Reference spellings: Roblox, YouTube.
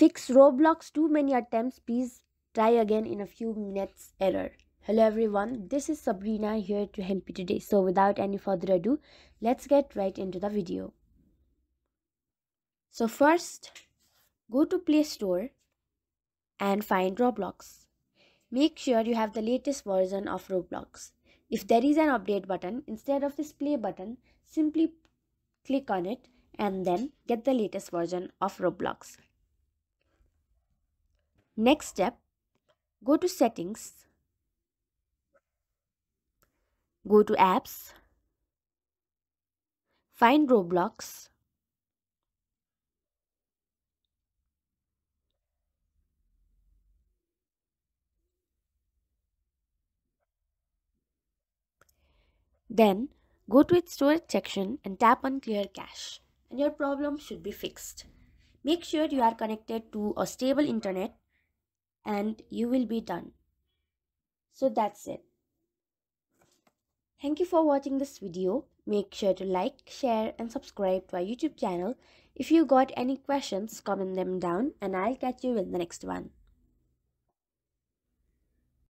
Fix Roblox too many attempts, please try again in a few minutes error. Hello everyone, this is Sabrina here to help you today. So without any further ado, let's get right into the video. So first, go to Play Store and find Roblox. Make sure you have the latest version of Roblox. If there is an update button, instead of this play button, simply click on it and then get the latest version of Roblox. Next step, go to Settings, go to Apps, find Roblox, then go to its storage section and tap on Clear Cache and your problem should be fixed. Make sure you are connected to a stable internet and you will be done. So that's it. Thank you for watching this video. Make sure to like, share and subscribe to our YouTube channel. If you got any questions, comment them down and I'll catch you in the next one.